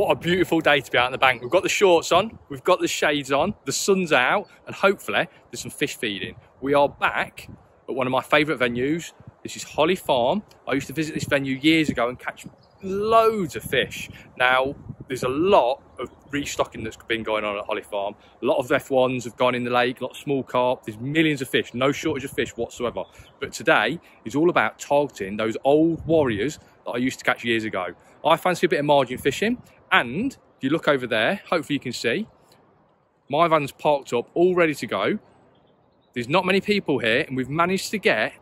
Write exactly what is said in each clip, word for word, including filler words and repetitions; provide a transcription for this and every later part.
What a beautiful day to be out on the bank. We've got the shorts on, we've got the shades on, the sun's out, and hopefully there's some fish feeding. We are back at one of my favourite venues. This is Holly Farm. I used to visit this venue years ago and catch loads of fish. Now, there's a lot of restocking that's been going on at Holly Farm. A lot of F ones have gone in the lake, a lot of small carp. There's millions of fish, no shortage of fish whatsoever. But today is all about targeting those old warriors that I used to catch years ago. I fancy a bit of margin fishing, and if you look over there, hopefully you can see, my van's parked up, all ready to go. There's not many people here, and we've managed to get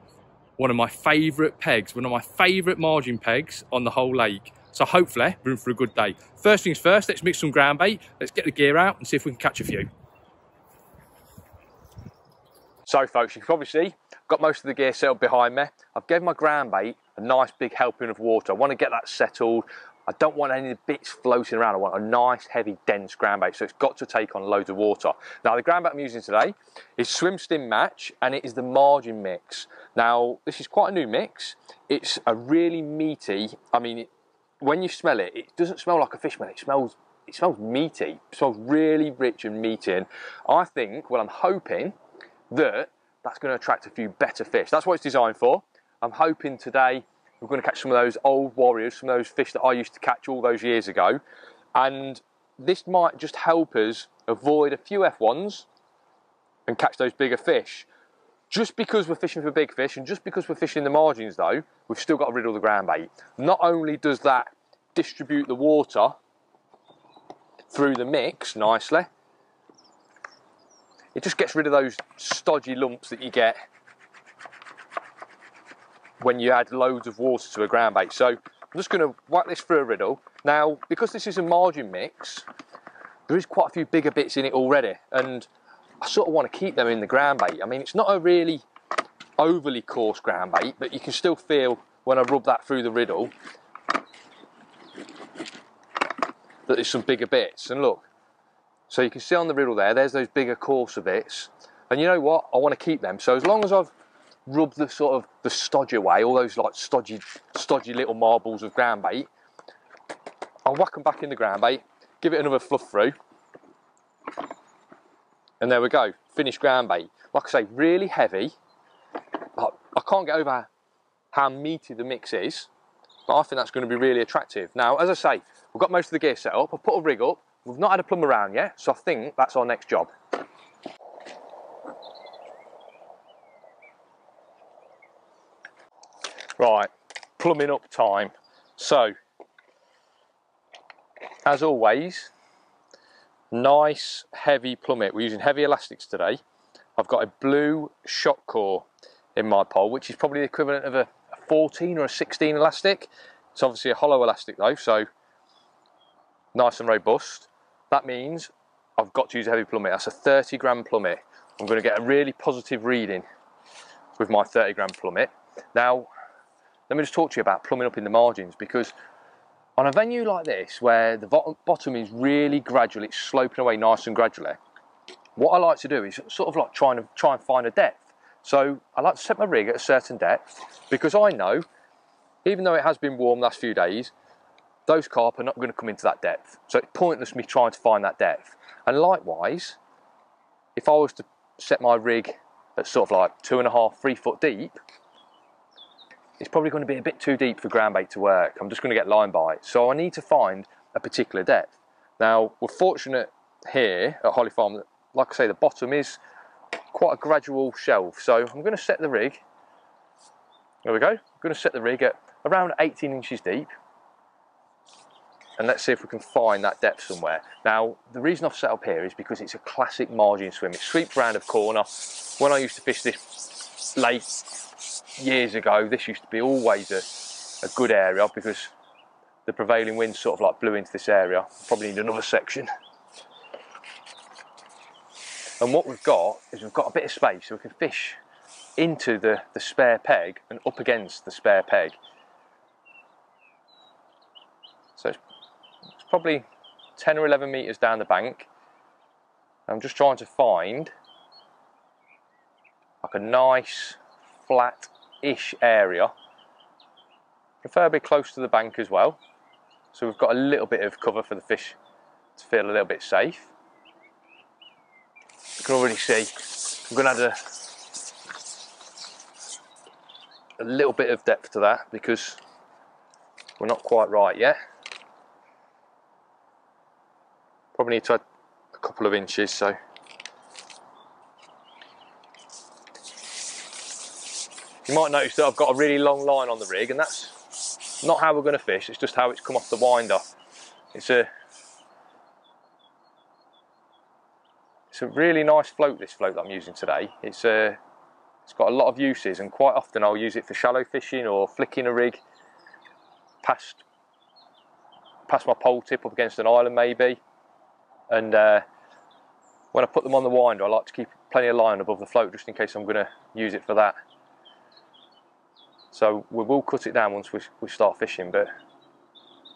one of my favourite pegs, one of my favourite margin pegs on the whole lake. So hopefully we're in for a good day. First things first, let's mix some ground bait, let's get the gear out and see if we can catch a few. So folks, you can probably see, I've got most of the gear set up behind me. I've gave my ground bait a nice big helping of water. I want to get that settled. I don't want any of the bits floating around. I want a nice, heavy, dense ground bait, so it's got to take on loads of water. Now, the ground bait I'm using today is Swim Stim Match, and it is the Margin Mix. Now, this is quite a new mix. It's a really meaty, I mean, it, when you smell it, it doesn't smell like a fish meal. It smells, it smells meaty. It smells really rich and meaty. And I think, well, I'm hoping that that's going to attract a few better fish. That's what it's designed for. I'm hoping today we're going to catch some of those old warriors, some of those fish that I used to catch all those years ago. And this might just help us avoid a few F ones and catch those bigger fish. Just because we're fishing for big fish and just because we're fishing the margins though, we've still got to riddle the ground bait. Not only does that distribute the water through the mix nicely, it just gets rid of those stodgy lumps that you get when you add loads of water to a ground bait. So I'm just going to whack this through a riddle. Now, because this is a margin mix, there is quite a few bigger bits in it already, and I sort of want to keep them in the ground bait. I mean, it's not a really overly coarse ground bait, but you can still feel when I rub that through the riddle that there's some bigger bits. And look, so you can see on the riddle there, there's those bigger coarser bits, and you know what, I want to keep them. So as long as I've rub the sort of the stodgy away, all those like stodgy, stodgy little marbles of ground bait, I'll whack them back in the ground bait, give it another fluff through, and there we go, finished ground bait. Like I say, really heavy. I can't get over how meaty the mix is, but I think that's going to be really attractive. Now, as I say, we've got most of the gear set up. I've put a rig up. We've not had a plumb around yet, so I think that's our next job. Right, plumbing up time. So, as always, nice heavy plummet. We're using heavy elastics today. I've got a blue shock core in my pole, which is probably the equivalent of a fourteen or a sixteen elastic. It's obviously a hollow elastic though, so nice and robust. That means I've got to use a heavy plummet. That's a thirty gram plummet. I'm going to get a really positive reading with my thirty gram plummet. Now, let me just talk to you about plumbing up in the margins, because on a venue like this where the bottom is really gradual, it's sloping away nice and gradually, what I like to do is sort of like trying to try and find a depth. So I like to set my rig at a certain depth, because I know, even though it has been warm the last few days, those carp are not going to come into that depth. So it's pointless me trying to find that depth. And likewise, if I was to set my rig at sort of like two and a half, three foot deep, it's probably going to be a bit too deep for ground bait to work. I'm just going to get line bites. So I need to find a particular depth. Now, we're fortunate here at Holly Farm that, like I say, the bottom is quite a gradual shelf. So I'm going to set the rig. There we go. I'm going to set the rig at around eighteen inches deep. And let's see if we can find that depth somewhere. Now, the reason I've set up here is because it's a classic margin swim. It sweeps round a corner. When I used to fish this lake years ago, this used to be always a, a good area, because the prevailing wind sort of like blew into this area. Probably need another section. And what we've got is we've got a bit of space, so we can fish into the, the spare peg and up against the spare peg. So it's, it's probably ten or eleven metres down the bank. I'm just trying to find like a nice flat-ish area, preferably close to the bank as well. So we've got a little bit of cover for the fish to feel a little bit safe. You can already see I'm going to add a, a little bit of depth to that because we're not quite right yet. Probably need to add a couple of inches, so you might notice that I've got a really long line on the rig, and that's not how we're going to fish, it's just how it's come off the winder. It's a It's a really nice float, this float that I'm using today. It's, uh, it's got a lot of uses, and quite often I'll use it for shallow fishing or flicking a rig past, past my pole tip up against an island maybe. And uh, when I put them on the winder, I like to keep plenty of line above the float just in case I'm going to use it for that. So we will cut it down once we, we start fishing, but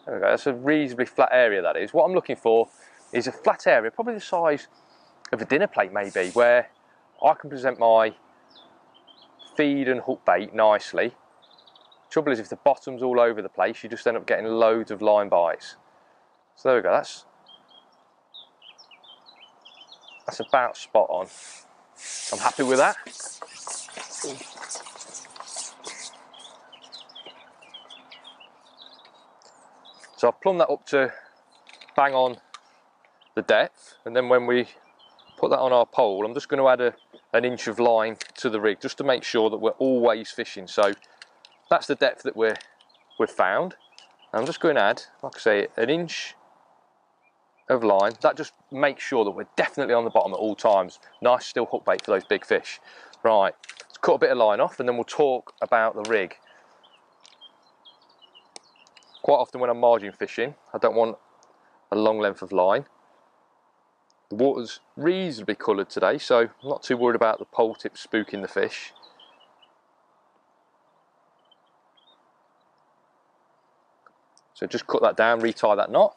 there we go. That's a reasonably flat area, that is. What I'm looking for is a flat area, probably the size of a dinner plate maybe, where I can present my feed and hook bait nicely. Trouble is, if the bottom's all over the place, you just end up getting loads of line bites. So there we go, that's that's about spot on. I'm happy with that. So I've plumbed that up to bang on the depth, and then when we put that on our pole, I'm just going to add a, an inch of line to the rig just to make sure that we're always fishing. So that's the depth that we're we've found. I'm just going to add, like I say, an inch of line. That just makes sure that we're definitely on the bottom at all times. Nice still hook bait for those big fish. Right, let's cut a bit of line off and then we'll talk about the rig. Quite often when I'm margin fishing, I don't want a long length of line. The water's reasonably coloured today, so I'm not too worried about the pole tip spooking the fish. So just cut that down, retie that knot,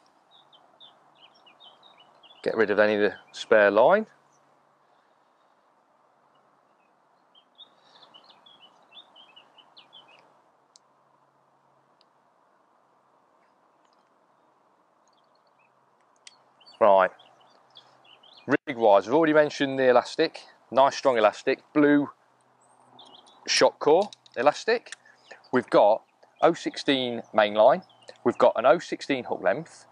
get rid of any of the spare line. Right. Rig wise, I've already mentioned the elastic, nice strong elastic, blue shock core elastic. We've got oh sixteen mainline, we've got an oh sixteen hook length.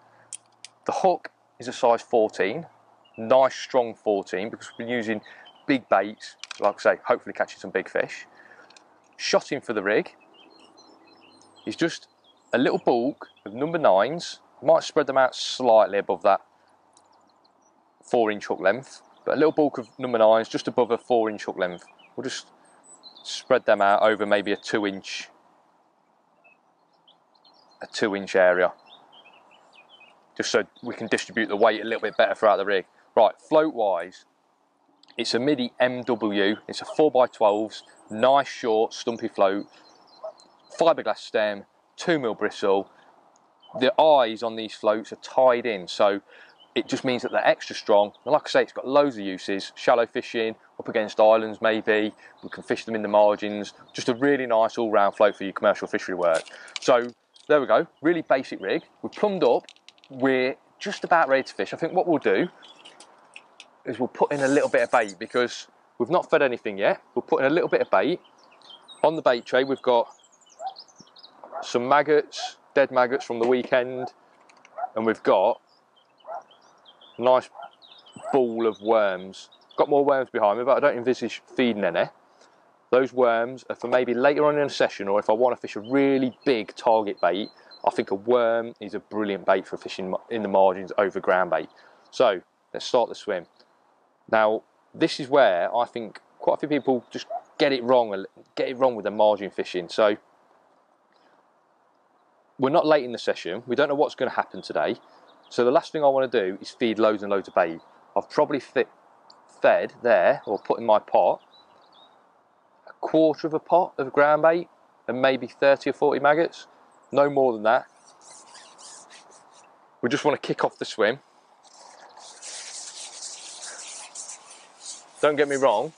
The hook is a size fourteen, nice strong fourteen, because we've been using big baits, like I say, hopefully catching some big fish. Shotting for the rig is just a little bulk of number nines. I might spread them out slightly above that four inch hook length, but a little bulk of number nines just above a four inch hook length. We'll just spread them out over maybe a two inch a two inch area, just so we can distribute the weight a little bit better throughout the rig. Right, float wise, it's a MIDI M W, it's a four by twelves, nice short stumpy float, fiberglass stem, two mil bristle. The eyes on these floats are tied in, so it just means that they're extra strong. And like I say, it's got loads of uses. Shallow fishing, up against islands maybe. We can fish them in the margins. Just a really nice all-round float for your commercial fishery work. So there we go, really basic rig. We've plumbed up, we're just about ready to fish. I think what we'll do is we'll put in a little bit of bait because we've not fed anything yet. We'll put in a little bit of bait. On the bait tray, we've got some maggots, dead maggots from the weekend, and we've got nice ball of worms. Got more worms behind me, but I don't envisage feeding any. Those worms are for maybe later on in a session, or if I want to fish a really big target bait. I think a worm is a brilliant bait for fishing in the margins over ground bait. So let's start the swim. Now this is where I think quite a few people just get it wrong, get it wrong with their margin fishing. So we're not late in the session, we don't know what's going to happen today. So the last thing I want to do is feed loads and loads of bait. I've probably fit, fed there, or put in my pot, a quarter of a pot of ground bait and maybe thirty or forty maggots, no more than that. We just want to kick off the swim. Don't get me wrong,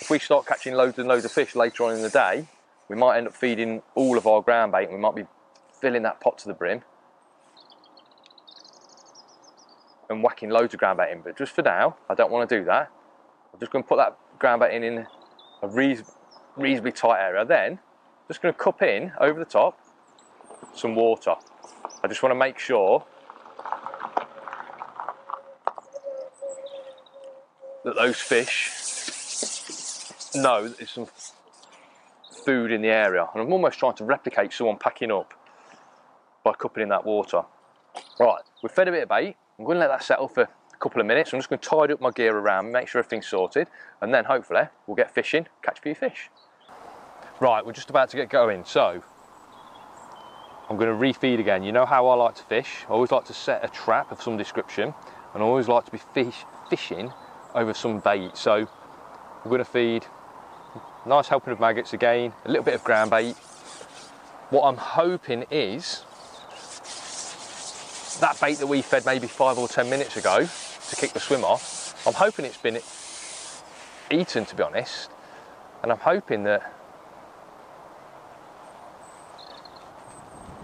if we start catching loads and loads of fish later on in the day, we might end up feeding all of our ground bait and we might be filling that pot to the brim. and whacking loads of groundbait in, but just for now, I don't want to do that. I'm just going to put that groundbait in in a reasonably tight area. Then, just going to cup in over the top some water. I just want to make sure that those fish know that there's some food in the area. And I'm almost trying to replicate someone packing up by cupping in that water. Right, we've fed a bit of bait. I'm going to let that settle for a couple of minutes. I'm just going to tidy up my gear around, make sure everything's sorted, and then hopefully we'll get fishing, catch a few fish. Right, we're just about to get going, so I'm going to refeed again. You know how I like to fish. I always like to set a trap of some description, and I always like to be fish, fishing over some bait. So I'm going to feed a nice helping of maggots again, a little bit of groundbait. What I'm hoping is that bait that we fed maybe five or ten minutes ago to kick the swim off, I'm hoping it's been eaten, to be honest, and I'm hoping that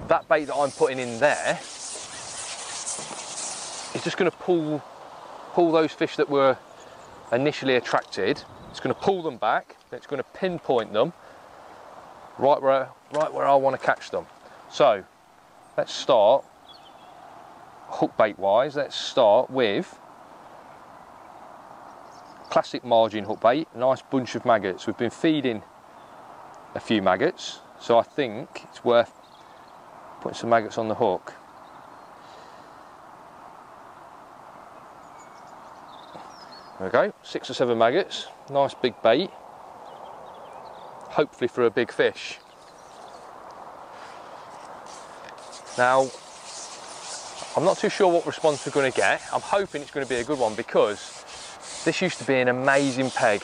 that bait that I'm putting in there is just going to pull pull those fish that were initially attracted. It's going to pull them back, it's going to pinpoint them right where, right where I want to catch them. So let's start hook bait wise. Let's start with classic margin hook bait, nice bunch of maggots. We've been feeding a few maggots, so I think it's worth putting some maggots on the hook. There we go, six or seven maggots, nice big bait, hopefully for a big fish. Now, I'm not too sure what response we're going to get. I'm hoping it's going to be a good one, because this used to be an amazing peg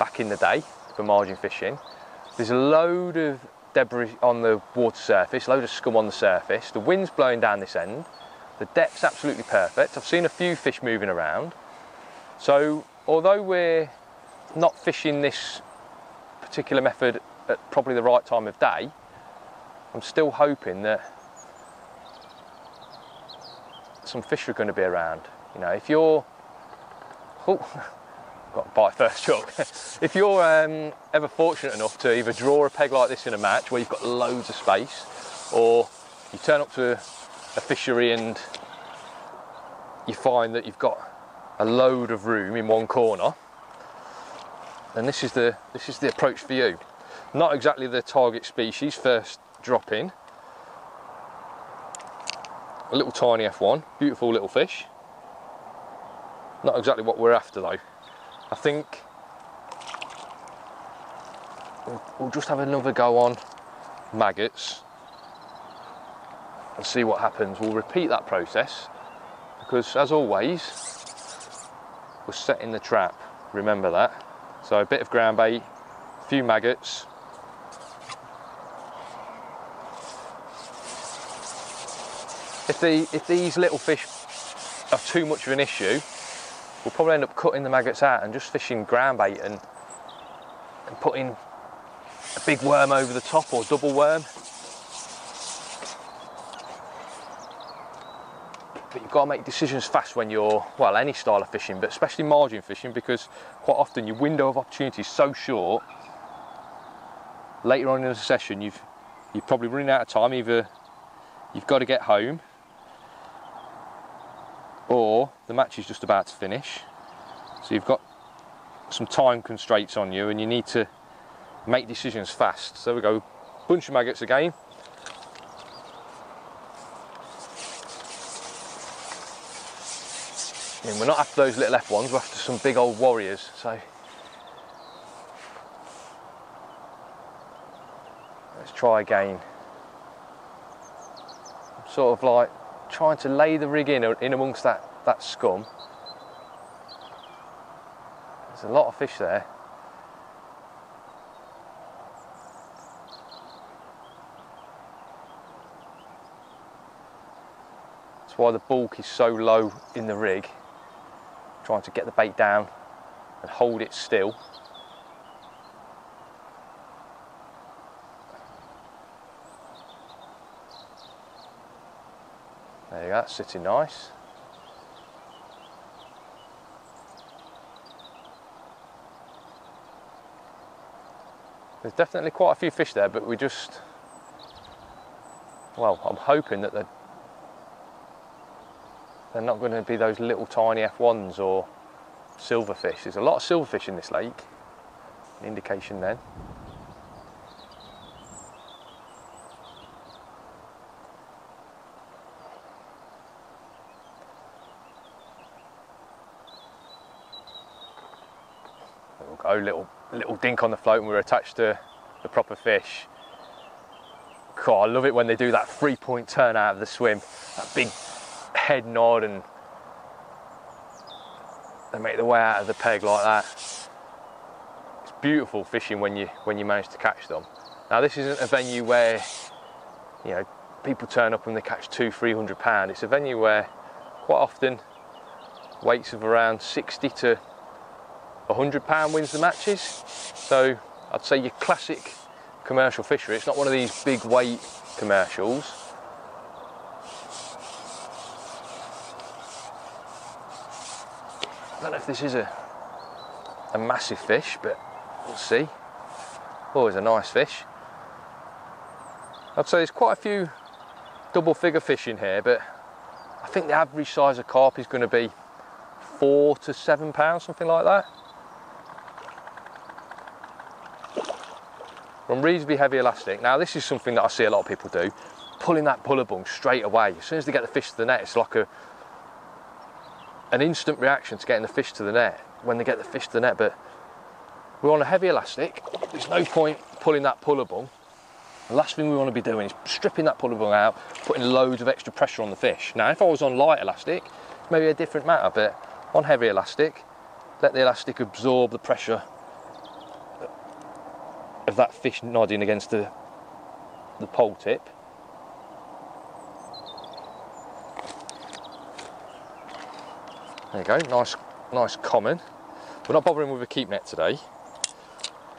back in the day for margin fishing. There's a load of debris on the water surface, a load of scum on the surface. The wind's blowing down this end. The depth's absolutely perfect. I've seen a few fish moving around. So although we're not fishing this particular method at probably the right time of day, I'm still hoping that some fish are going to be around. You know, if you're, oh, got a bite first, Chuck. If you're um, ever fortunate enough to either draw a peg like this in a match where you've got loads of space, or you turn up to a fishery and you find that you've got a load of room in one corner, then this is the this is the approach for you. Not exactly the target species first drop in. A little tiny F one, beautiful little fish. Not exactly what we're after though. I think we'll, we'll just have another go on maggots and see what happens. We'll repeat that process, because as always, we're setting the trap, remember that. So a bit of groundbait, a few maggots. If, the, if these little fish are too much of an issue, we'll probably end up cutting the maggots out and just fishing groundbait and, and putting a big worm over the top, or double worm. But you've got to make decisions fast when you're, well, any style of fishing, but especially margin fishing, because quite often your window of opportunity is so short. Later on in the session, you've, you've probably run out of time. Either you've got to get home, or the match is just about to finish, so you've got some time constraints on you and you need to make decisions fast. So there we go, bunch of maggots again. And we're not after those little F ones, we're after some big old warriors. So let's try again. I'm sort of like trying to lay the rig in, in amongst that, that scum. There's a lot of fish there. That's why the bulk is so low in the rig. I'm trying to get the bait down and hold it still. There you go, that's sitting nice. There's definitely quite a few fish there, but we just, well, I'm hoping that they're, they're not going to be those little tiny F ones or silverfish. There's a lot of silverfish in this lake, an indication then. Oh, little little dink on the float, and we're attached to the proper fish. God, I love it when they do that three-point turn out of the swim, that big head nod, and they make their way out of the peg like that. It's beautiful fishing when you when you manage to catch them. Now, this isn't a venue where, you know, people turn up and they catch two, three hundred pound. It's a venue where quite often weights of around sixty to one hundred pound wins the matches, so I'd say your classic commercial fishery. It's not one of these big weight commercials. I don't know if this is a a massive fish, but we'll see. Always a nice fish. I'd say there's quite a few double figure fish in here, but I think the average size of carp is going to be four to seven pounds, something like that. Run reasonably heavy elastic. Now, this is something that I see a lot of people do, pulling that puller bung straight away. As soon as they get the fish to the net, it's like a an instant reaction to getting the fish to the net when they get the fish to the net. But we're on a heavy elastic. There's no point pulling that puller bung. The last thing we want to be doing is stripping that puller bung out, putting loads of extra pressure on the fish. Now, if I was on light elastic, it's maybe a different matter, but on heavy elastic, let the elastic absorb the pressure of that fish nodding against the, the pole tip. There you go, nice, nice common. We're not bothering with a keep net today.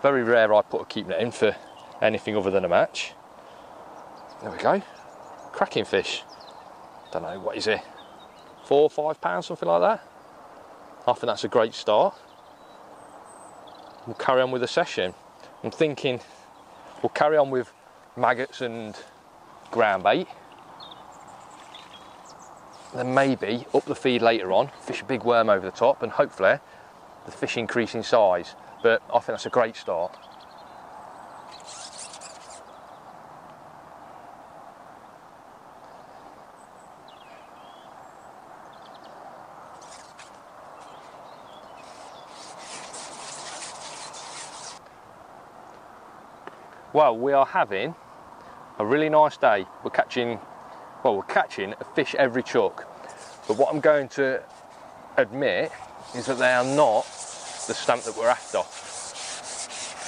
Very rare I put a keep net in for anything other than a match. There we go, cracking fish. Don't know, what is it? Four or five pounds, something like that. I think that's a great start. We'll carry on with the session. I'm thinking we'll carry on with maggots and ground bait. Then maybe up the feed later on, fish a big worm over the top, and hopefully the fish increase in size. But I think that's a great start. Well, we are having a really nice day. We're catching, well, we're catching a fish every chuck. But what I'm going to admit is that they are not the stamp that we're after.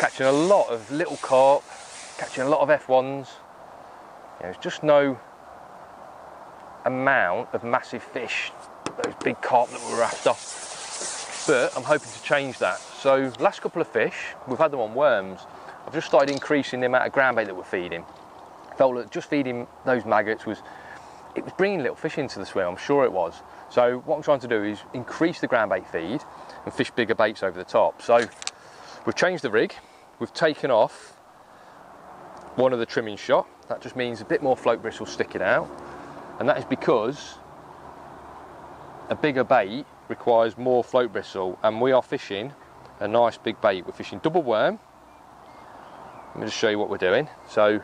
Catching a lot of little carp, catching a lot of F ones. There's just no amount of massive fish, those big carp that we're after. But I'm hoping to change that. So last couple of fish, we've had them on worms. I've just started increasing the amount of ground bait that we're feeding. I felt that just feeding those maggots was, it was bringing little fish into the swim, I'm sure it was. So what I'm trying to do is increase the ground bait feed and fish bigger baits over the top. So we've changed the rig, we've taken off one of the trimming shot. That just means a bit more float bristle sticking out. And that is because a bigger bait requires more float bristle, and we are fishing a nice big bait. We're fishing double worm. Let me just show you what we're doing. So,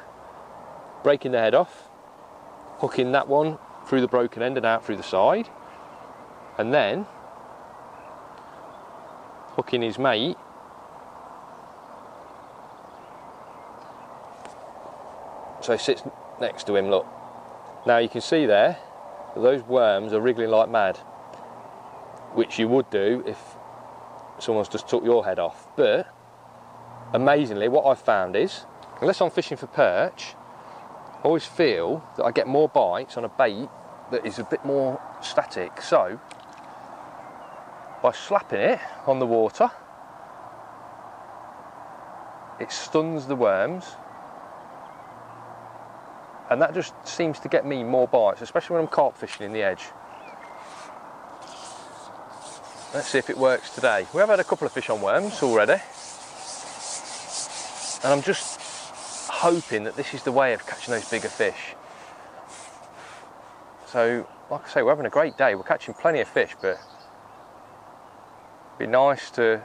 breaking the head off, hooking that one through the broken end and out through the side, and then hooking his mate so he sits next to him, look. Now you can see there that those worms are wriggling like mad, which you would do if someone's just took your head off. But amazingly, what I've found is, unless I'm fishing for perch, I always feel that I get more bites on a bait that is a bit more static. So, by slapping it on the water, it stuns the worms, and that just seems to get me more bites, especially when I'm carp fishing in the edge. Let's see if it works today. We have had a couple of fish on worms already. And I'm just hoping that this is the way of catching those bigger fish. So, like I say, we're having a great day. We're catching plenty of fish, but it'd be nice to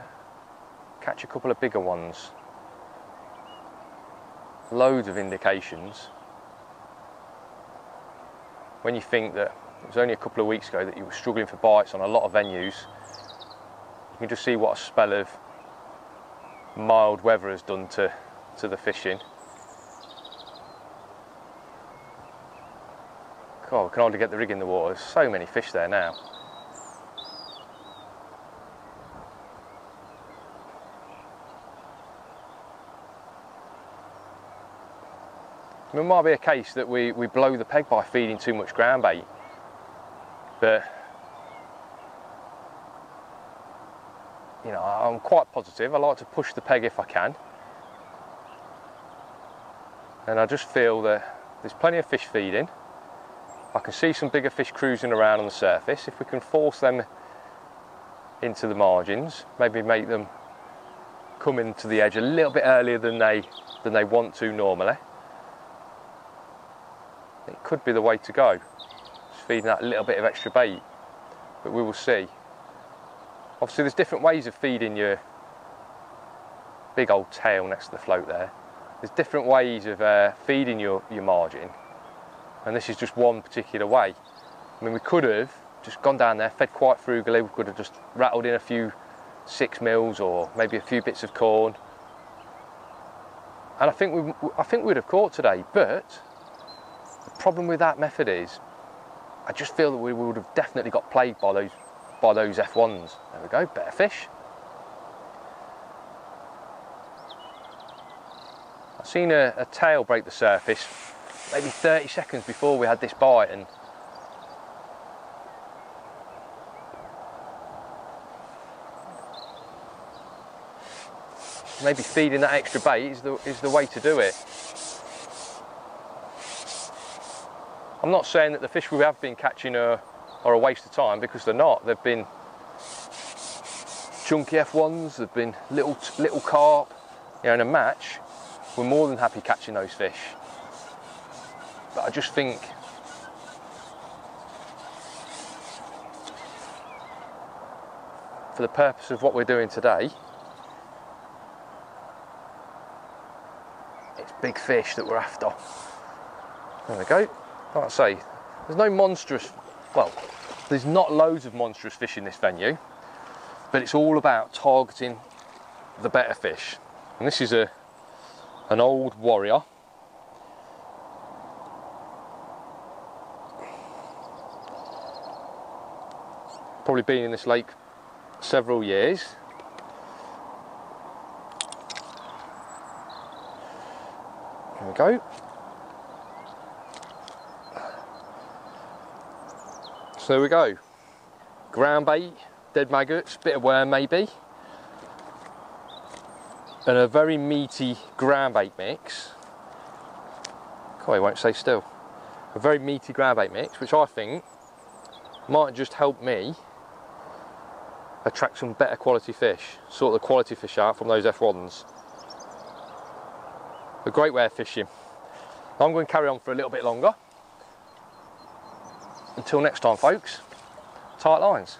catch a couple of bigger ones. Loads of indications. When you think that it was only a couple of weeks ago that you were struggling for bites on a lot of venues, you can just see what a spell of mild weather has done to, to the fishing. God, we can hardly get the rig in the water. There's so many fish there now. It might be a case that we, we blow the peg by feeding too much ground bait, but you know, I'm quite positive. I like to push the peg if I can, and I just feel that there's plenty of fish feeding. I can see some bigger fish cruising around on the surface. If we can force them into the margins, maybe make them come into the edge a little bit earlier than they than they want to normally, it could be the way to go. Just feeding that little bit of extra bait, but we will see. Obviously there's different ways of feeding your big old tail next to the float there. There's different ways of uh, feeding your, your margin, and this is just one particular way. I mean, we could have just gone down there, fed quite frugally. We could have just rattled in a few six mils or maybe a few bits of corn, and I think, we, I think we'd have caught today, but the problem with that method is, I just feel that we would have definitely got plagued by those by those F ones. There we go, better fish. I've seen a, a tail break the surface maybe thirty seconds before we had this bite, and maybe feeding that extra bait is the, is the way to do it. I'm not saying that the fish we have been catching are, are a waste of time, because they're not. They've been chunky F ones, they've been little little carp. You know, in a match, we're more than happy catching those fish. But I just think for the purpose of what we're doing today, it's big fish that we're after. There we go. Like I say, there's no monstrous, well, there's not loads of monstrous fish in this venue, but it's all about targeting the better fish. And this is a an old warrior. Probably been in this lake several years. There we go. So there we go, ground bait, dead maggots, bit of worm maybe, and a very meaty ground bait mix. God, he won't stay still. A very meaty ground bait mix, which I think might just help me attract some better quality fish, sort the quality fish out from those F ones. A great way of fishing. I'm going to carry on for a little bit longer. Until next time, folks, tight lines.